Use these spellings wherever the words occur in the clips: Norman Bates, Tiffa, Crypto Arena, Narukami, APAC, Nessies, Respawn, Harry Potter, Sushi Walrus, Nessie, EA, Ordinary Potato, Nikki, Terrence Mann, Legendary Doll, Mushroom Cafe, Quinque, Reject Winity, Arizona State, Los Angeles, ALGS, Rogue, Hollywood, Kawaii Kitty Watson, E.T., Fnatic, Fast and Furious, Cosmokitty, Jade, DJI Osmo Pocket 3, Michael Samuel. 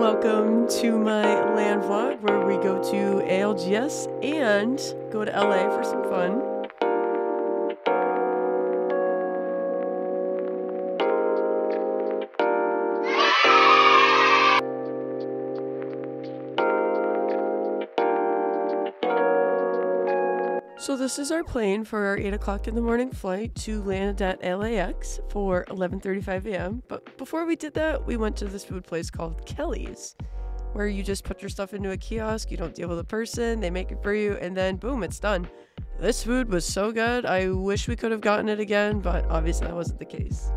Welcome to my land vlog where we go to ALGS and go to LA for some fun. So this is our plane for our 8 o'clock in the morning flight to land at LAX for 11:35 a.m. But before we did that, we went to this food place called Kelly's, where you just put your stuff into a kiosk, you don't deal with a person, they make it for you, and then boom, it's done. This food was so good, I wish we could have gotten it again, but obviously that wasn't the case.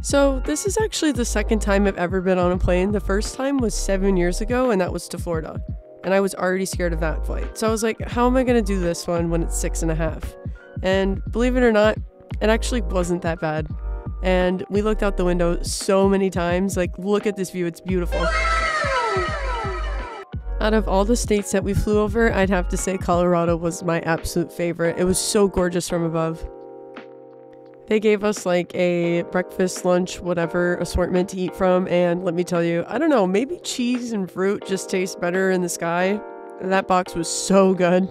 So this is actually the second time I've ever been on a plane. The first time was 7 years ago, and that was to Florida. And I was already scared of that flight. So I was like, how am I gonna do this one when it's 6.5? And believe it or not, it actually wasn't that bad. And we looked out the window so many times, like, look at this view, it's beautiful. Out of all the states that we flew over, I'd have to say Colorado was my absolute favorite. It was so gorgeous from above. They gave us like a breakfast, lunch, whatever assortment to eat from, and let me tell you, I don't know, maybe cheese and fruit just taste better in the sky. That box was so good.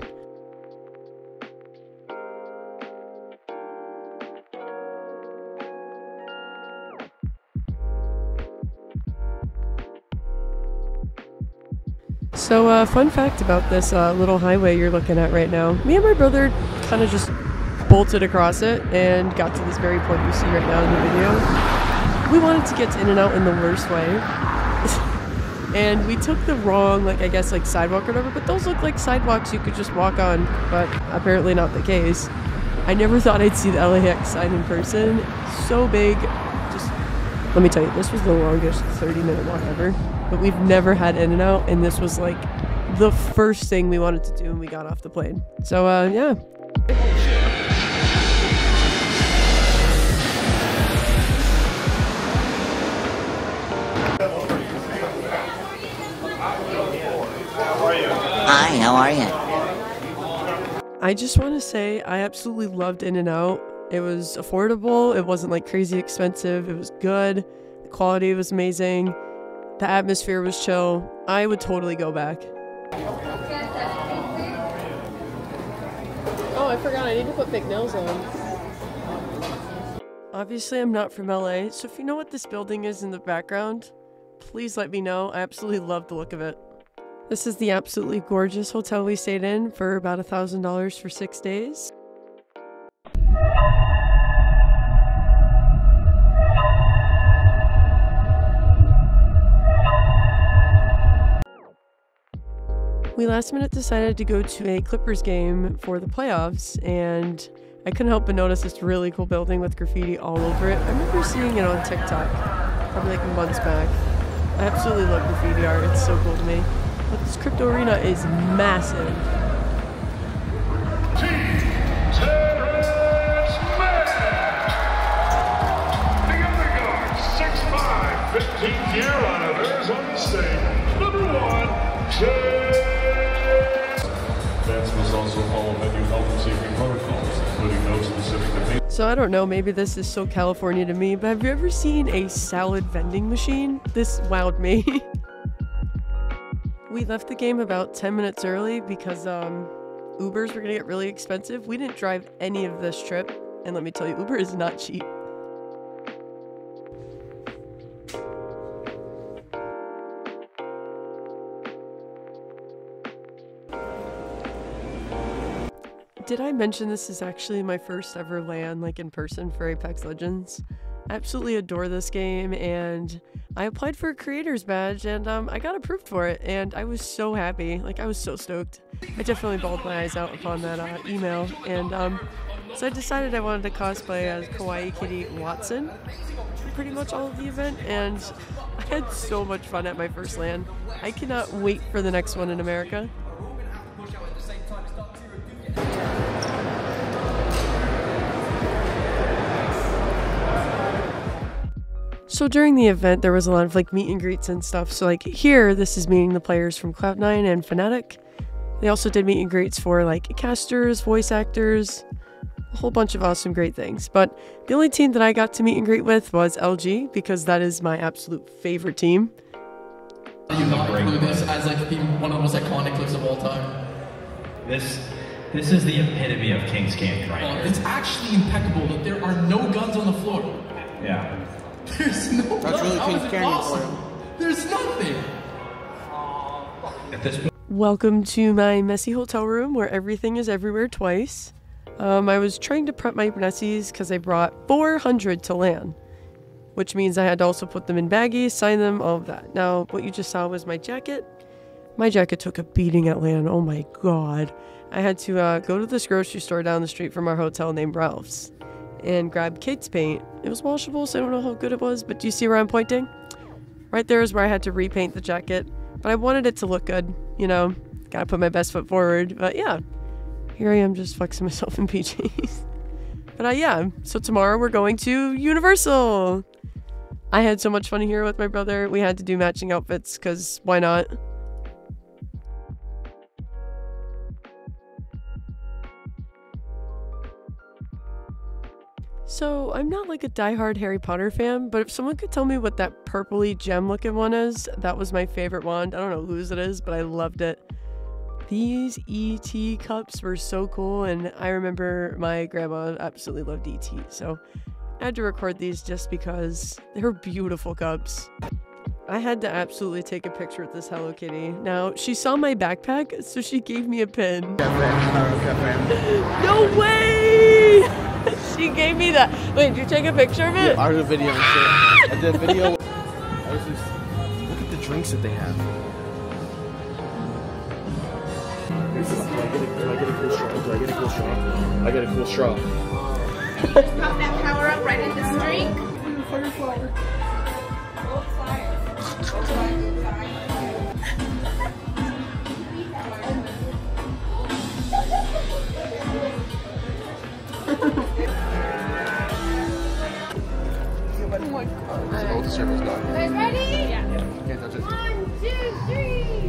So fun fact about this little highway you're looking at right now, me and my brother kind of just bolted across it and got to this very point you see right now in the video. We wanted to get to In-N-Out in the worst way. And we took the wrong, like, I guess, like, sidewalk or whatever, but those look like sidewalks you could just walk on, but apparently not the case. I never thought I'd see the LAX sign in person. So big. Just, let me tell you, this was the longest 30-minute walk ever, but we've never had In-N-Out, and this was, like, the first thing we wanted to do when we got off the plane. So, yeah. Hi, how are you? I just want to say I absolutely loved In-N-Out. It was affordable, it wasn't like crazy expensive, it was good, the quality was amazing, the atmosphere was chill. I would totally go back. Oh, I forgot, I need to put McNeils on. Obviously I'm not from LA, so if you know what this building is in the background, please let me know. I absolutely love the look of it. This is the absolutely gorgeous hotel we stayed in for about $1,000 for 6 days. We last minute decided to go to a Clippers game for the playoffs, and I couldn't help but notice this really cool building with graffiti all over it. I remember seeing it on TikTok probably like months back. I absolutely love graffiti art, it's so cool to me. But this Crypto Arena is massive. Terrence Mann! The other guard, 6'5", 15th year out of Arizona State. Number 1, Jade! Fans must also follow venue health and safety protocols, including no specific defense. So I don't know, maybe this is so California to me, but have you ever seen a salad vending machine? This wowed me. We left the game about 10 minutes early because Ubers were gonna get really expensive. We didn't drive any of this trip, and let me tell you, Uber is not cheap. Did I mention this is actually my first ever LAN, like, in person for Apex Legends? I absolutely adore this game, and I applied for a creator's badge, and I got approved for it, and I was so happy. Like, I was so stoked. I definitely bawled my eyes out upon that email, and so I decided I wanted to cosplay as Kawaii Kitty Watson pretty much all of the event, and I had so much fun at my first LAN. I cannot wait for the next one in America. So during the event, there was a lot of like meet and greets and stuff. So like here, this is meeting the players from Cloud9 and Fnatic. They also did meet and greets for like casters, voice actors, a whole bunch of awesome great things, but the only team that I got to meet and greet with was LG, because that is my absolute favorite team. You not include this as like one of the most iconic clips of all time. This is the epitome of King's Camp right here. It's actually impeccable that there are no guns on the floor. Yeah. There's no guns. That's really King's Camp. Awesome. There's nothing. At this point. Welcome to my messy hotel room where everything is everywhere twice. I was trying to prep my Nessies because I brought 400 to LAN, which means I had to also put them in baggies, sign them, all of that. Now, what you just saw was my jacket. My jacket took a beating at LAN. Oh my god. I had to go to this grocery store down the street from our hotel named Ralph's and grab Kate's paint. It was washable, so I don't know how good it was, but do you see where I'm pointing? Right there is where I had to repaint the jacket, but I wanted it to look good, you know? Gotta put my best foot forward, but yeah. Here I am just flexing myself in PJs. But yeah, so tomorrow we're going to Universal. I had so much fun here with my brother. We had to do matching outfits because why not? So I'm not like a diehard Harry Potter fan, but if someone could tell me what that purpley gem looking one is, that was my favorite wand. I don't know whose it is, but I loved it. These E.T. cups were so cool, and I remember my grandma absolutely loved E.T., so I had to record these just because they're beautiful cups. I had to absolutely take a picture with this Hello Kitty. Now, she saw my backpack, so she gave me a pin. No way! She gave me that. Wait, did you take a picture of it? Yeah, I did a video and shit. I did a video. I was just, look at the drinks that they have. Do I get a cool straw? Pop that power up right in this drink. Firefly. Old fire. Oh my god. This is all the server's done. You guys ready? Yeah. You can't touch it. 1, 2, 3.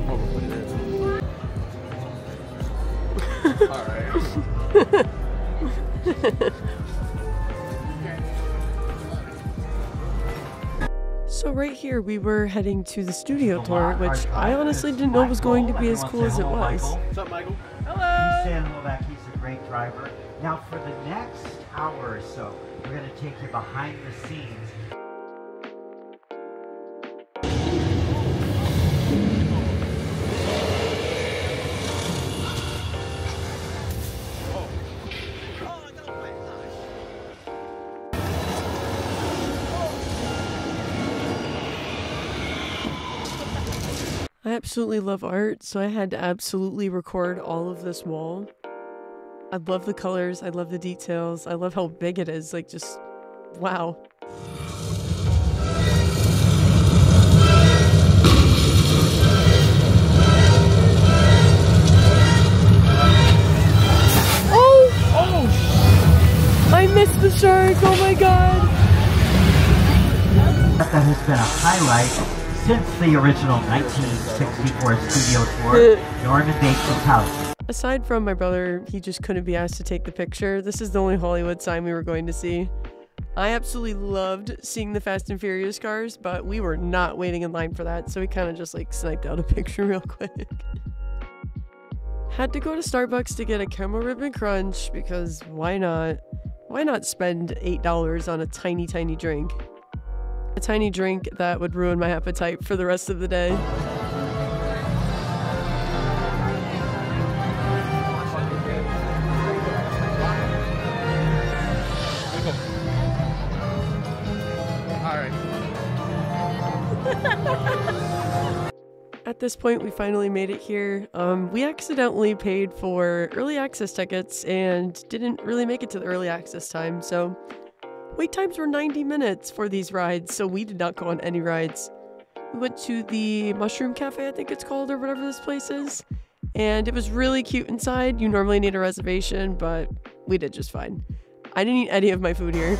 Oh, put it there. All right. So right here we were heading to the studio tour, which I honestly didn't know was going to be as cool as it was. What's up, Michael? Hello. Samuel, he's a great driver. Now for the next hour or so, we're going to take you behind the scenes. I absolutely love art, so I had to absolutely record all of this wall. I love the colors, I love the details, I love how big it is, like just, wow. Oh! Oh! I missed the shark, oh my god! That has been a highlight. Since the original 1964 studio tour, Norman Bates' house. Aside from my brother, he just couldn't be asked to take the picture. This is the only Hollywood sign we were going to see. I absolutely loved seeing the Fast and Furious cars, but we were not waiting in line for that, so we kind of just like sniped out a picture real quick. Had to go to Starbucks to get a Camel Ribbon Crunch because why not? Why not spend $8 on a tiny, tiny drink? A tiny drink that would ruin my appetite for the rest of the day. At this point, we finally made it here. We accidentally paid for early access tickets and didn't really make it to the early access time, so wait times were 90 minutes for these rides, so we did not go on any rides. We went to the Mushroom Cafe, I think it's called, or whatever this place is, and it was really cute inside. You normally need a reservation, but we did just fine. I didn't eat any of my food here.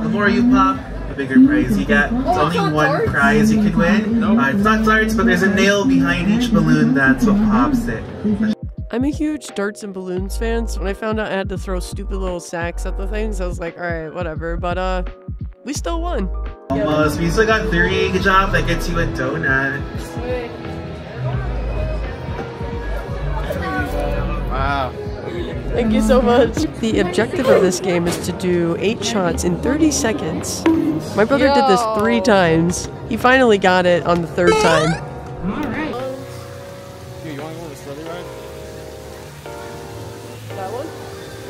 Before you pop, a bigger prize. You got only one prize you can win. It's not darts, but there's a nail behind each balloon. That's what pops it. I'm a huge darts and balloons fan, so when I found out I had to throw stupid little sacks at the things, I was like, alright, whatever, but we still won. Almost. We still got 3. Good job. That gets you a donut. Sweet. Wow. Thank you so much. The objective of this game is to do 8 shots in 30 seconds. My brother did this 3 times. He finally got it on the 3rd time. Alright. Dude, you want to go on a slither ride? That one?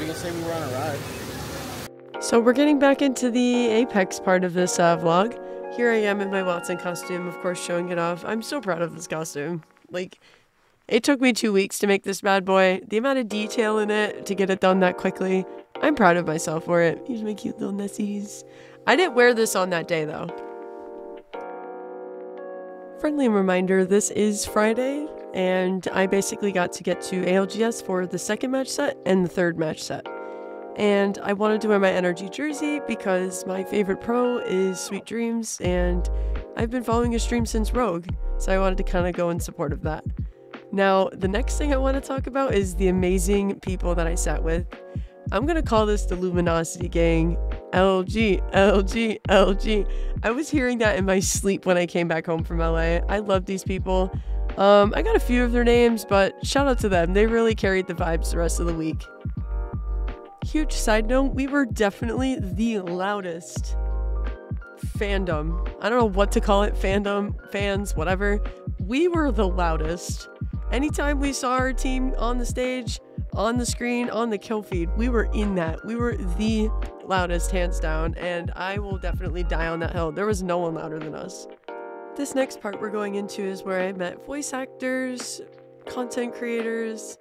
We can say we were on a ride. So we're getting back into the Apex part of this vlog. Here I am in my Wattson costume, of course showing it off. I'm so proud of this costume. Like, it took me 2 weeks to make this bad boy. The amount of detail in it to get it done that quickly, I'm proud of myself for it. Here's my cute little Nessies. I didn't wear this on that day though. Friendly reminder, this is Friday, and I basically got to get to ALGS for the 2nd match set and the 3rd match set. And I wanted to wear my energy jersey because my favorite pro is Sweet Dreams, and I've been following his stream since Rogue, so I wanted to kind of go in support of that. Now, the next thing I want to talk about is the amazing people that I sat with. I'm going to call this the Luminosity Gang. LG, LG, LG. I was hearing that in my sleep when I came back home from LA. I love these people. I got a few of their names, but shout out to them. They really carried the vibes the rest of the week. Huge side note, we were definitely the loudest fandom. I don't know what to call it, fandom, fans, whatever. We were the loudest. Anytime we saw our team on the stage, on the screen, on the kill feed, we were in that. We were the loudest, hands down, and I will definitely die on that hill. There was no one louder than us. This next part we're going into is where I met voice actors, content creators,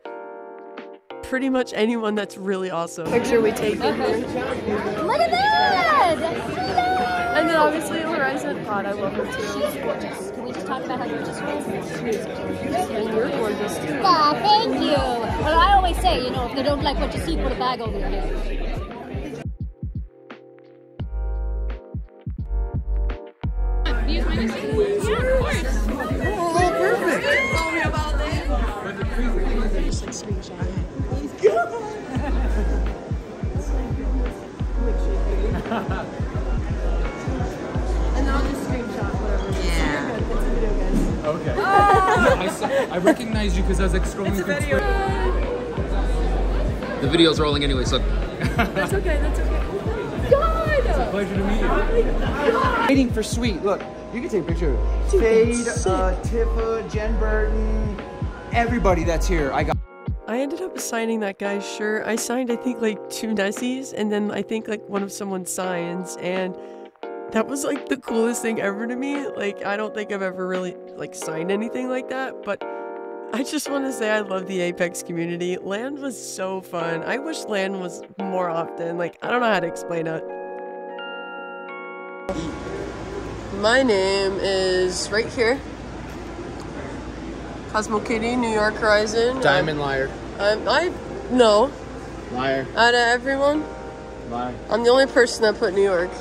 pretty much anyone that's really awesome. Picture we take. Look at that! And then obviously Larissa and Pod, I love her too. She is gorgeous. Talk about how gorgeous she is. And you're gorgeous too. Aw, thank you. Well, I always say, you know, if they don't like what you see, put a bag over your head. I recognized you because I was like scrolling through Twitter. The video's rolling anyway, so. That's okay, that's okay. Oh my God! It's a pleasure to meet you. Oh my God! Waiting for Sweet. Look, you can take a picture. Jade, Tiffa, Jen Burton, everybody that's here. I ended up signing that guy's shirt. I signed, I think, like 2 Nessies, and then I think like one of someone's signs, and that was like the coolest thing ever to me. Like, I don't think I've ever really like signed anything like that, but I just want to say I love the Apex community. LAN was so fun. I wish LAN was more often. Like, I don't know how to explain it. My name is right here. Cosmo Kitty, New York Horizon. Diamond Liar. No. Liar. Out of everyone. Liar. I'm the only person that put New York.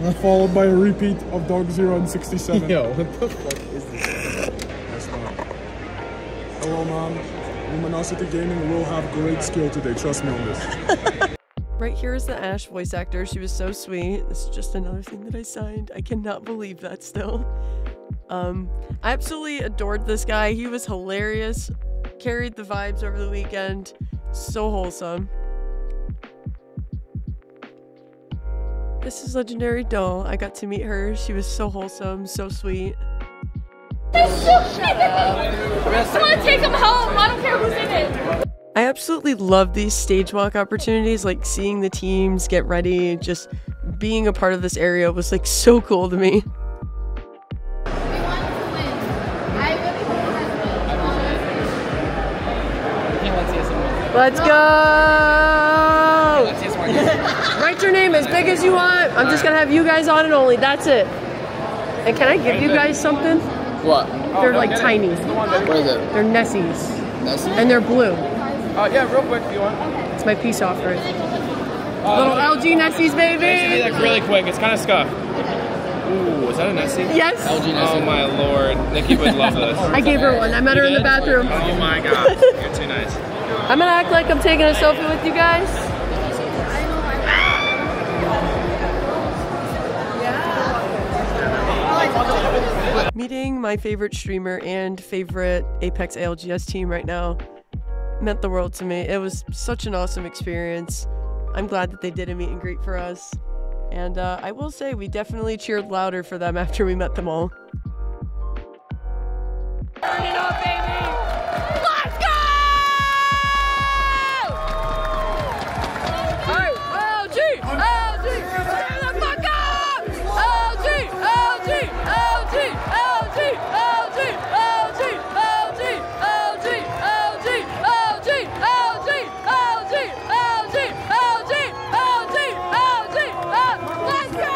And followed by a repeat of Dog Zero and 67. Yo, what the fuck is this? That's fine. Hello, Mom. Luminosity Gaming will have great skill today. Trust me on this. Right here is the Ash voice actor. She was so sweet. This is just another thing that I signed. I cannot believe that still. I absolutely adored this guy. He was hilarious. Carried the vibes over the weekend. So wholesome. This is Legendary Doll. I got to meet her. She was so wholesome, so sweet. They're so cute! I just want to take them home. I don't care who's in it. I absolutely love these stage walk opportunities, like seeing the teams get ready. Just being a part of this area was like so cool to me. Let's go! Write your name as big as you want. I'm just gonna have you guys on and only. That's it. And can I give you guys something? What? They're like tiny. What is it? They're Nessies. Nessies? And they're blue. Yeah, real quick if you want. It's my peace offering. Little LG Nessies, baby. Hey, like really quick. It's kind of scuffed. Ooh, is that a Nessie? Yes. LG Nessie. Oh my lord, Nikki would love this. I gave her one. I met her in the bathroom. Oh my god, you're too nice. I'm gonna act like I'm taking a selfie with you guys. Meeting my favorite streamer and favorite Apex ALGS team right now meant the world to me. It was such an awesome experience. I'm glad that they did a meet and greet for us. And I will say we definitely cheered louder for them after we met them all. Turn it up, baby! Let's go! All right, LG! LG! Turn the fuck up! LG! LG! LG! LG! LG! LG! LG! LG! LG! LG! LG! LG! LG! LG! Let's go!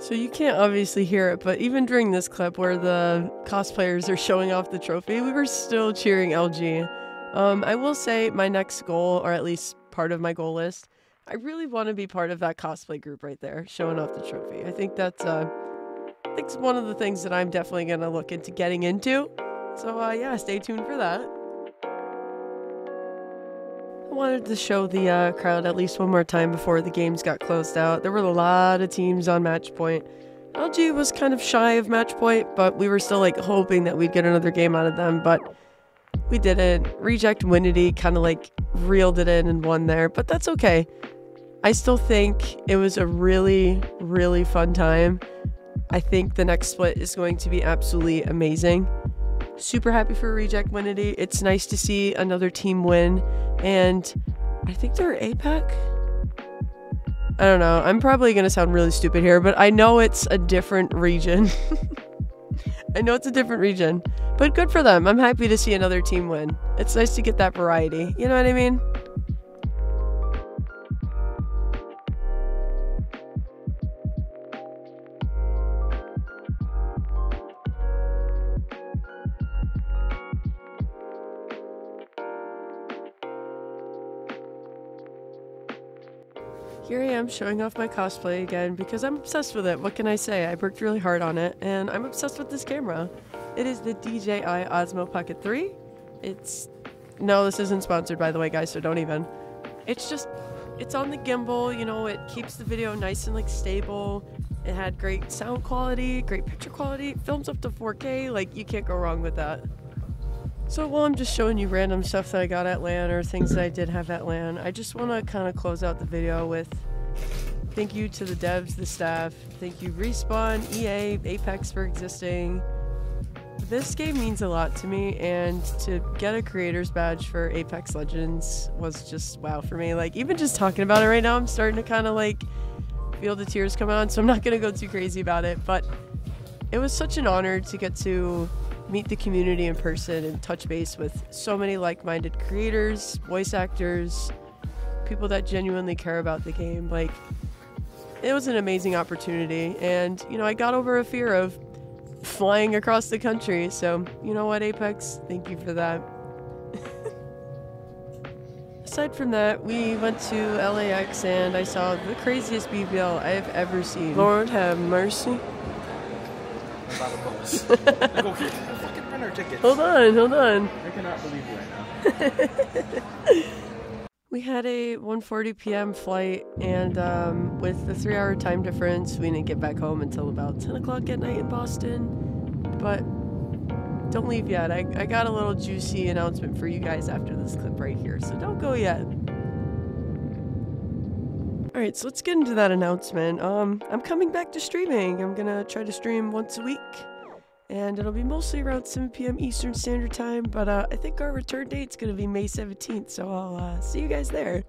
So you can't obviously hear it, but even during this clip where the cosplayers are showing off the trophy, we were still cheering LG. I will say my next goal, or at least part of my goal list, I really want to be part of that cosplay group right there, showing off the trophy. I think that's one of the things that I'm definitely going to look into getting into. So yeah, stay tuned for that. I wanted to show the crowd at least one more time before the games got closed out. There were a lot of teams on match point. LG was kind of shy of match point, but we were still like hoping that we'd get another game out of them, but we didn't. Reject Winity kind of like reeled it in and won there, but that's okay. I still think it was a really, really fun time. I think the next split is going to be absolutely amazing. Super happy for Reject Winity. It's nice to see another team win, and I think they're APAC? I don't know. I'm probably going to sound really stupid here, but I know it's a different region. I know it's a different region, but good for them. I'm happy to see another team win. It's nice to get that variety. You know what I mean? Here I am showing off my cosplay again because I'm obsessed with it. What can I say? I worked really hard on it and I'm obsessed with this camera. It is the DJI Osmo Pocket 3. No, this isn't sponsored by the way, guys, so don't even. It's on the gimbal, you know, it keeps the video nice and like stable. It had great sound quality, great picture quality, films up to 4K, like you can't go wrong with that. So while I'm just showing you random stuff that I got at LAN or things that I did have at LAN, I just want to kind of close out the video with thank you to the devs, the staff, thank you Respawn, EA, Apex for existing. This game means a lot to me, and to get a creator's badge for Apex Legends was just wow for me. Like even just talking about it right now, I'm starting to kind of like feel the tears come on, so I'm not going to go too crazy about it, but it was such an honor to get to meet the community in person and touch base with so many like-minded creators, voice actors, people that genuinely care about the game. Like, it was an amazing opportunity, and you know, I got over a fear of flying across the country, so you know what, Apex, thank you for that. Aside from that, we went to LAX and I saw the craziest BBL I have ever seen. Lord have mercy. Hold on. I cannot believe you right now. We had a 1:40 p.m. flight, and with the 3-hour time difference, we didn't get back home until about 10 o'clock at night in Boston. But don't leave yet. I got a little juicy announcement for you guys after this clip right here, so don't go yet. Alright, so let's get into that announcement. I'm coming back to streaming. I'm gonna try to stream once a week, and it'll be mostly around 7 p.m. Eastern Standard Time, but I think our return date's gonna be May 17th, so I'll see you guys there.